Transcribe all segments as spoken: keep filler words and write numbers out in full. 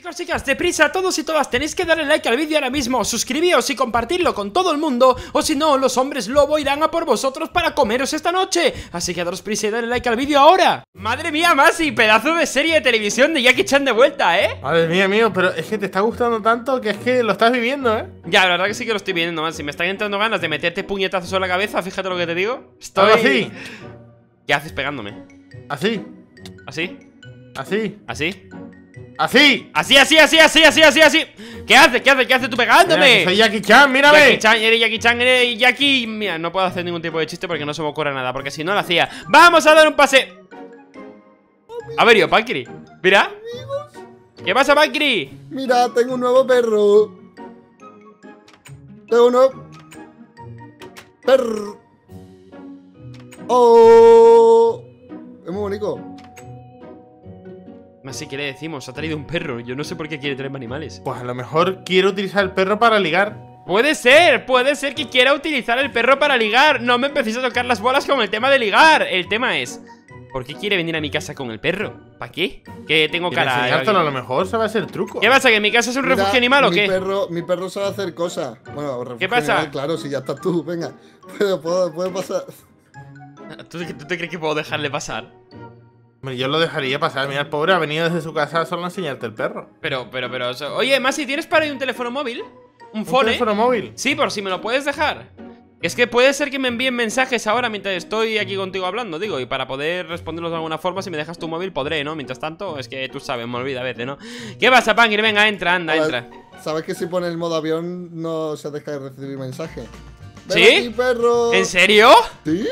Chicos, chicas, deprisa, todos y todas tenéis que darle like al vídeo ahora mismo, suscribíos y compartirlo con todo el mundo, o si no, los hombres lobo irán a por vosotros para comeros esta noche. Así que daros prisa y darle like al vídeo ahora. Madre mía, Masi, pedazo de serie de televisión de Jackie Chan de vuelta, ¿eh? Madre mía, mío, pero es que te está gustando tanto que es que lo estás viviendo, ¿eh? Ya, la verdad que sí que lo estoy viviendo, Masi, me están entrando ganas de meterte puñetazos en la cabeza, fíjate lo que te digo. Estoy... así. ¿Qué haces pegándome? Así. ¿Así? Así. ¿Así? Así, así, así, así, así, así, así, así. ¿Qué haces? ¿Qué haces? ¿Qué haces tú pegándome? Mira, soy Jackie Chan, mírame. Jackie Chan, eres Jackie Chan, eres Jackie. Mira, no puedo hacer ningún tipo de chiste porque no se me ocurre nada, porque si no lo hacía. Vamos a dar un pase. A ver, yo, Pancry. Mira. ¿Qué pasa, Pancry? Mira, tengo un nuevo perro. Tengo un nuevo perro. Oh, es muy bonito. Así que le decimos, ha traído un perro. Yo no sé por qué quiere traer animales. Pues a lo mejor quiere utilizar el perro para ligar. Puede ser, puede ser que quiera utilizar el perro para ligar. No me empecéis a tocar las bolas con el tema de ligar. El tema es, ¿por qué quiere venir a mi casa con el perro? ¿Para qué? Que tengo cara a... a lo mejor se va a hacer truco. ¿Qué pasa? ¿Que mi casa es un Mira, refugio animal o qué? Perro, mi perro sabe hacer cosas. Bueno, refugio ¿Qué pasa? Animal, claro, si ya estás tú, venga. Pero puedo, puedo pasar. ¿Tú, ¿Tú te crees que puedo dejarle pasar? Yo lo dejaría pasar, mira, el pobre ha venido desde su casa solo a enseñarte el perro. Pero, pero, pero... Eso... Oye, Masi, ¿tienes para ahí un teléfono móvil? ¿Un, ¿Un phone? teléfono móvil? Sí, por si me lo puedes dejar. Es que puede ser que me envíen mensajes ahora mientras estoy aquí contigo hablando, digo, y para poder responderlos de alguna forma, si me dejas tu móvil podré, ¿no? Mientras tanto, es que tú sabes, me olvida a veces, ¿no? ¿Qué pasa, Pancry? Venga, entra, anda, ver, entra. ¿Sabes que si pone el modo avión no se deja de recibir mensajes? ¿Sí? Aquí, perro. ¿En serio? Sí.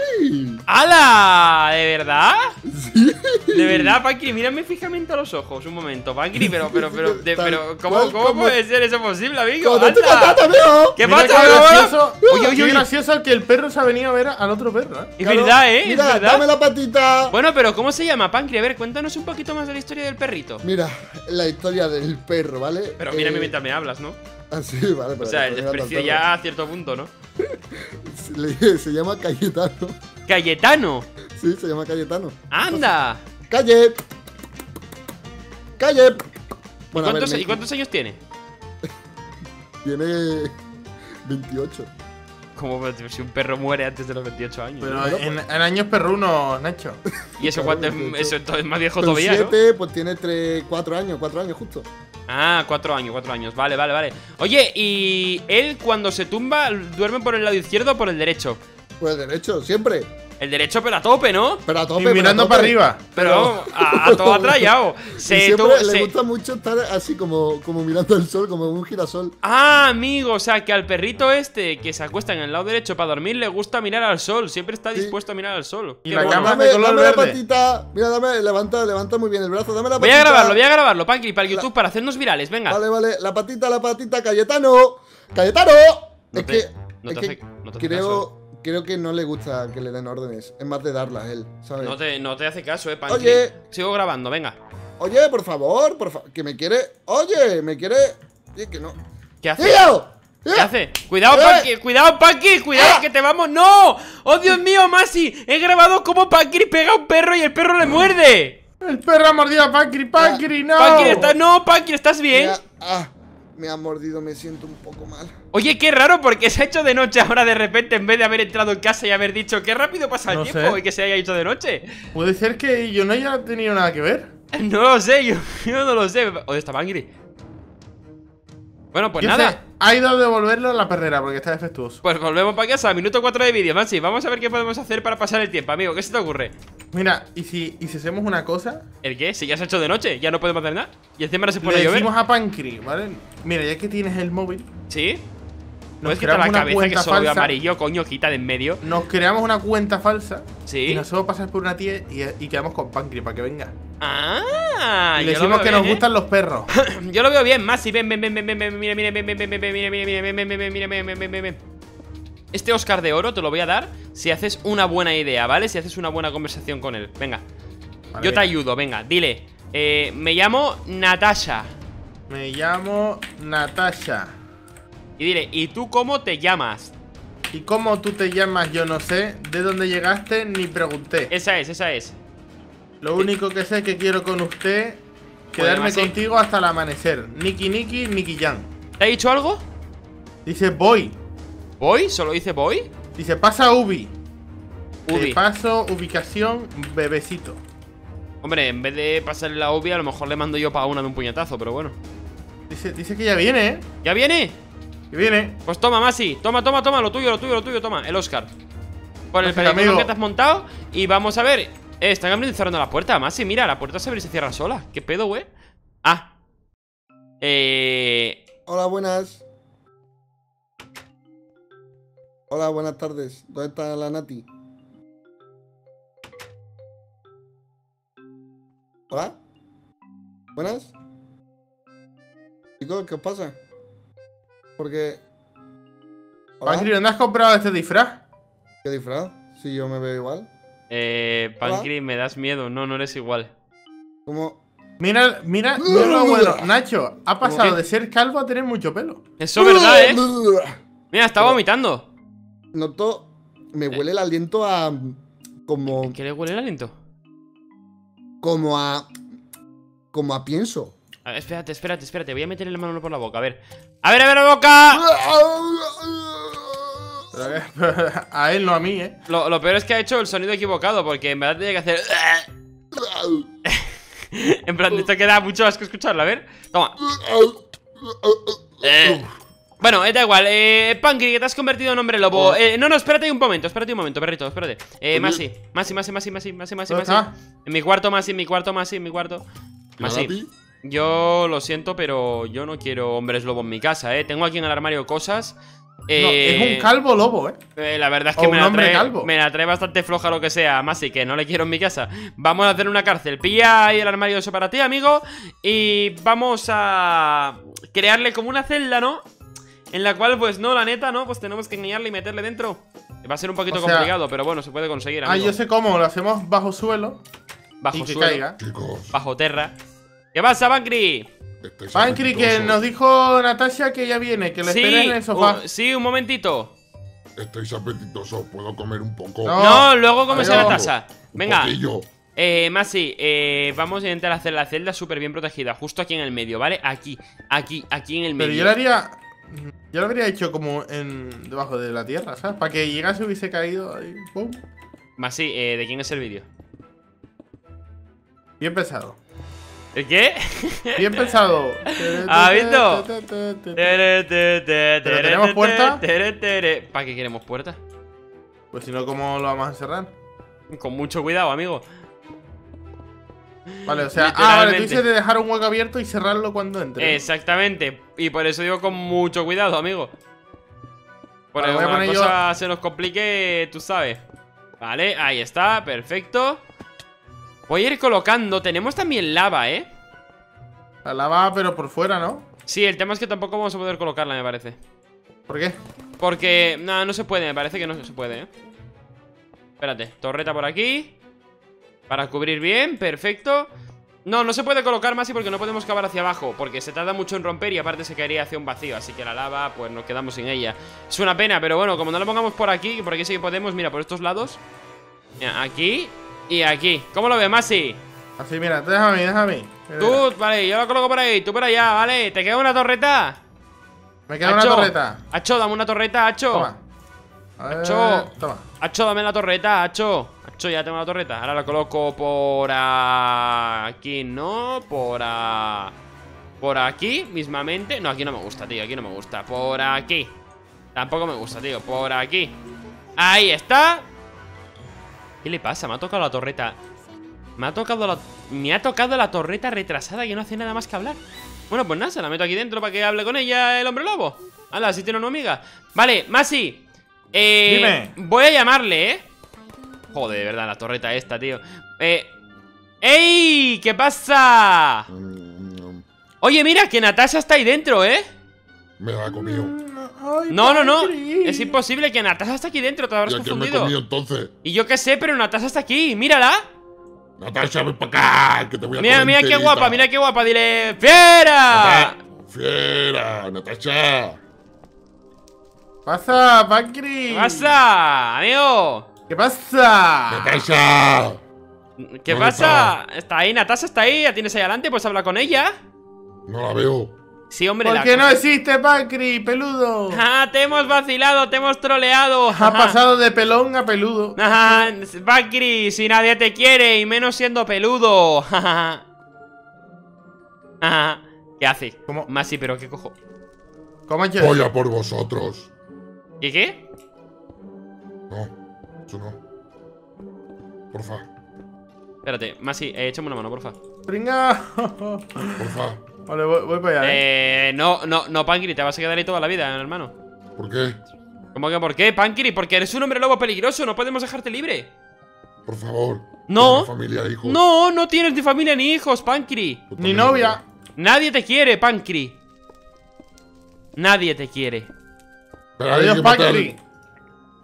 ¡Hala! ¿De verdad? Sí. De verdad, Pancry, mírame fijamente a los ojos. Un momento, Pancry, pero, pero, pero, de, pero ¿cómo, cual, ¿cómo como... puede ser eso posible, amigo? ¡Anda! Patata, ¿Qué mira pasa, qué gracioso, oye, oye, qué gracioso que el perro se ha venido a ver al otro perro, ¿eh? Es claro, verdad, ¿eh? Mira, ¿es verdad? Dame la patita. Bueno, pero ¿cómo se llama, Pancry? A ver, cuéntanos un poquito más de la historia del perrito. Mira, la historia del perro, ¿vale? Pero eh... mírame mientras me hablas, ¿no? Ah, sí, vale, pero o sea, el desprecio ya a cierto punto, ¿no? Se llama Cayetano. ¿Cayetano? Sí, se llama Cayetano. ¡Anda! ¡Calle! ¡Calle! Bueno, ¿Y, cuántos, ver, ¿Y cuántos años tiene? Tiene veintiocho. Como si un perro muere antes de los veintiocho años. Pero ¿no? en, en años perrunos, Nacho. ¿Y eso cuánto es? Eso es más viejo pero todavía, siete, ¿no? Pues tiene tres, cuatro años, cuatro años justo. Ah, cuatro años, cuatro años, vale, vale, vale. Oye, ¿y él cuando se tumba duerme por el lado izquierdo o por el derecho? Por el derecho, siempre. El derecho pero a tope, ¿no? Pero a tope, y mirando para arriba. Pero a, a todo atrayado. Se tuvo, le se... gusta mucho estar así como, como mirando el sol, como un girasol. Ah, amigo, o sea que al perrito este que se acuesta en el lado derecho para dormir le gusta mirar al sol, siempre está dispuesto sí. a mirar al sol. Y la bueno. cama dame, de color dame verde. La patita. Mira, dame, levanta, levanta muy bien el brazo, dame la patita. Voy a grabarlo, voy a grabarlo, Pancry, para YouTube, la... para hacernos virales, venga. Vale, vale, la patita, la patita, Cayetano. ¡Cayetano! No es te, que, no es te hace, que no te creo... Creo que no le gusta que le den órdenes. Es más de darlas él, ¿sabes? No te, no te hace caso, eh, Pancry. Oye. Sigo grabando, venga. Oye, por favor, por favor. Que me quiere. Oye, me quiere. Y es que no. ¿Qué hace? ¡Tío! ¿Qué hace? ¡Cuidado, Pancry! ¡Cuidado, Pancry! ¡Cuidado ¡Ah! que te vamos! ¡No! ¡Oh, Dios mío, Masi! He grabado como Pancry pega a un perro y el perro le muerde. El perro ha mordido a Pancry, Pancry, no. Pancry está... No, Pancry, ¿estás bien? Mira, ah. Me ha mordido, me siento un poco mal. Oye, qué raro, porque se ha hecho de noche ahora de repente. En vez de haber entrado en casa y haber dicho qué rápido pasa el no tiempo sé. y que se haya hecho de noche. Puede ser que yo no haya tenido nada que ver. No lo sé, yo, yo no lo sé. ¿Dónde está Pancry? Bueno, pues yo nada sé. Ha ido a devolverlo a la perrera porque está defectuoso. Pues volvemos para casa, minuto cuatro de vídeo, Masi. Vamos a ver qué podemos hacer para pasar el tiempo, amigo. ¿Qué se te ocurre? Mira, ¿y si, y si hacemos una cosa? ¿El qué? Si ya se ha hecho de noche, ya no podemos hacer nada. Y encima no se pone a llover. Le decimos a Pancry, ¿vale? Mira, ya que tienes el móvil. ¿Sí? Nos ¿Puedes quitar la cabeza que soy amarillo, coño, quita de en medio? Nos creamos una cuenta falsa. Sí. Y nos vamos a pasar por una tía y, y quedamos con Pancry para que venga. Ah, y le decimos que bien, nos eh. gustan los perros. Yo lo veo bien, Masi. Ven, ven, ven, ven, ven, ven, mira, mira, ven, ven, ven, ven, ven, ven, ven, ven, ven, ven. Este Oscar de oro te lo voy a dar si haces una buena idea, ¿vale? Si haces una buena conversación con él. Venga. Vale, yo venga. te ayudo, venga, dile. Eh, me llamo Natasha. Me llamo Natasha. Y dile, ¿y tú cómo te llamas? ¿Y cómo tú te llamas? Yo no sé. ¿De dónde llegaste? Ni pregunté. Esa es, esa es. Lo único que sé es que quiero con usted Quedarme contigo sí. hasta el amanecer. Niki, Niki, Niki Yang. ¿Te ha dicho algo? Dice voy. ¿Voy? ¿Solo dice voy? Dice pasa Ubi. Ubi. Te paso ubicación bebecito. Hombre, en vez de pasarle la Ubi, a lo mejor le mando yo para una de un puñetazo, pero bueno. Dice, dice que ya viene, ¿eh? ¿Ya viene? Que viene. Pues toma, Masi. Toma, toma, toma. Lo tuyo, lo tuyo, lo tuyo. Toma, el Oscar. Con el pedazo que te has montado. Y vamos a ver. Eh, están abriendo y cerrando la puerta, Masi. Mira, la puerta se abre y se cierra sola. ¿Qué pedo, güey? Ah. Eh. Hola, buenas. Hola, buenas tardes. ¿Dónde está la Nati? Hola. Buenas. Chicos, ¿qué os pasa? Porque... Pancry, ¿dónde has comprado este disfraz? ¿Qué disfraz? Si yo me veo igual. Eh... Pancry, me das miedo. No, no eres igual. ¿Cómo? Mira, mira, mira lo bueno. Nacho, ha pasado de ser calvo a tener mucho pelo. Eso es verdad, ¿eh? Mira, está vomitando. Noto... Me huele el aliento a... Como... ¿Qué le huele el aliento? Como a... Como a pienso. A ver, espérate, espérate, espérate. Voy a meterle la mano por la boca. A ver. ¡A ver, a ver la boca! A él, no a mí, ¿eh? Lo, lo peor es que ha hecho el sonido equivocado, porque en verdad tenía que hacer... En plan, esto queda mucho asco escucharlo. A ver. Toma. eh. Bueno, eh, da igual. Eh, Pancry, que te has convertido en hombre lobo. Eh, no, no, espérate un momento. Espérate un momento, perrito. Espérate. Eh, Masi. Masi, Masi, Masi, Masi, Masi, Masi, Masi. En mi cuarto, Masi, en mi cuarto, Masi, en mi cuarto. Masi. Yo lo siento, pero yo no quiero hombres lobo en mi casa, ¿eh? Tengo aquí en el armario cosas. Eh, no, es un calvo lobo, ¿eh? eh la verdad es que me la, trae, me la trae bastante floja lo que sea, más así que no le quiero en mi casa. Vamos a hacer una cárcel. Pilla ahí el armario eso para ti, amigo. Y vamos a crearle como una celda, ¿no? En la cual, pues no, la neta, ¿no? Pues tenemos que engañarle y meterle dentro. Va a ser un poquito o sea, complicado, pero bueno, se puede conseguir, amigo. Ah, yo sé cómo. Lo hacemos bajo suelo. Bajo y que suelo. Caiga. Bajo tierra. ¿Qué pasa, Bankry? Bankry, que nos dijo Natasha que ya viene, que le sí, esperen en el sofá. Uh, sí, un momentito. Estáis apetitosos, ¿puedo comer un poco? No, no luego comes a Natasha. Venga. Poquillo. Eh, Masi, eh, vamos a intentar hacer la celda súper bien protegida, justo aquí en el medio, ¿vale? Aquí, aquí, aquí en el medio. Pero yo lo haría... Yo lo habría hecho como en... debajo de la tierra, ¿sabes? Para que llegase hubiese caído ahí, pum. Masi, eh, ¿de quién es el vídeo? Bien pensado. ¿El qué? Bien pensado. ¿Has visto? ¿Pero tenemos puerta? ¿Para qué queremos puerta? Pues si no, ¿cómo lo vamos a cerrar? Con mucho cuidado, amigo. Vale, o sea, ah, vale, tú dices de dejar un hueco abierto y cerrarlo cuando entre. Exactamente. Y por eso digo con mucho cuidado, amigo. Porque vale, cuando la cosa yo... se nos complique, tú sabes. Vale, ahí está, perfecto. Voy a ir colocando. Tenemos también lava, ¿eh? La lava, pero por fuera, ¿no? Sí, el tema es que tampoco vamos a poder colocarla, me parece. ¿Por qué? Porque... No, no se puede. Me parece que no se puede, ¿eh? Espérate. Torreta por aquí. Para cubrir bien. Perfecto. No, no se puede colocar más y porque no podemos cavar hacia abajo. Porque se tarda mucho en romper y aparte se caería hacia un vacío. Así que la lava, pues nos quedamos sin ella. Es una pena, pero bueno, como no la pongamos por aquí, por aquí sí que podemos. Mira, por estos lados. Mira, aquí... Y aquí, ¿cómo lo ves, Masi? Así, mira, déjame, déjame. Tú, vale, yo lo coloco por ahí, tú por allá, ¿vale? ¿Te queda una torreta? Me queda una torreta. Acho, dame una torreta, Acho. Toma. Acho, toma. Acho, dame la torreta, Acho. Acho, ya tengo la torreta. Ahora la coloco por aquí, ¿no? Por a... por aquí, mismamente. No, aquí no me gusta, tío, aquí no me gusta. Por aquí. Tampoco me gusta, tío, por aquí. Ahí está. ¿Qué le pasa? Me ha tocado la torreta. Me ha tocado la... Me ha tocado la torreta retrasada que no hace nada más que hablar. Bueno, pues nada, se la meto aquí dentro para que hable con ella el hombre lobo. Hala, si tiene una amiga. Vale, Masi. Eh... Dime. Voy a llamarle, ¿eh? Joder, de verdad, la torreta esta, tío. Eh... ¡Ey! ¿Qué pasa? Oye, mira, que Natasha está ahí dentro, ¿eh? Me la ha comido. Ay, no, no, no. Es imposible que Natasha está aquí dentro. Te habrás confundido. Me he comido, entonces. Y yo qué sé, pero Natasha está aquí. Mírala. Natasha, ven para acá. Que te voy a mira, mira qué guapa, mira qué guapa. Dile, ¡fiera! ¡Fiera, Natasha! ¡Pasa, Pancry! ¿Qué pasa, amigo? ¿Qué pasa? ¡Natasha! ¿Qué ¿Dónde pasa? Está? está ahí, Natasha está ahí, la tienes ahí adelante, pues habla con ella. No la veo. Sí, hombre, Porque la... no existe, Pancry, peludo. Ah, te hemos vacilado, te hemos troleado. Ha pasado de pelón a peludo. Ah, Pancry, si nadie te quiere, y menos siendo peludo. Ah, ¿qué hace? ¿Cómo? Masi, pero ¿qué cojo? ¿Cómo es? Voy a por vosotros. ¿Qué qué? No, eso no. Porfa. Espérate, Masi, eh, échame una mano, porfa. Pringa. Porfa. Vale, voy, voy para allá, ¿eh? Eh, no, no, no, Pancry, te vas a quedar ahí toda la vida, hermano. ¿Por qué? ¿Cómo que por qué, Pancry? Porque eres un hombre lobo peligroso, no podemos dejarte libre. Por favor. No. Familia, hijos. No, no tienes ni familia ni hijos, Pancry. Ni novia. Nadie te quiere, Pancry. Nadie te quiere. Pero adiós, Pancry.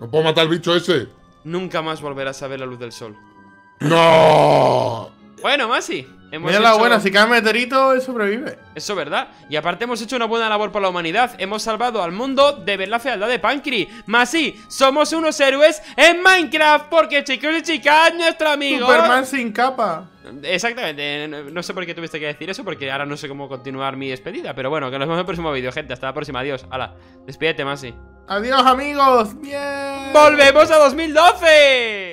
No puedo matar al bicho ese. Nunca más volverás a ver la luz del sol. No. Bueno, Masi. Hemos Mira hecho... la buena, si cae meteorito, él sobrevive. Eso, ¿verdad? Y aparte hemos hecho una buena labor por la humanidad. Hemos salvado al mundo de ver la fealdad de Pancry. Más sí, somos unos héroes en Minecraft. Porque, chicos y chicas, nuestro amigo Superman sin capa. Exactamente, no, no sé por qué tuviste que decir eso, porque ahora no sé cómo continuar mi despedida. Pero bueno, que nos vemos en el próximo vídeo, gente. Hasta la próxima, adiós. Hala, despídete, Masi. Adiós, amigos. Bien. Volvemos a dos mil doce.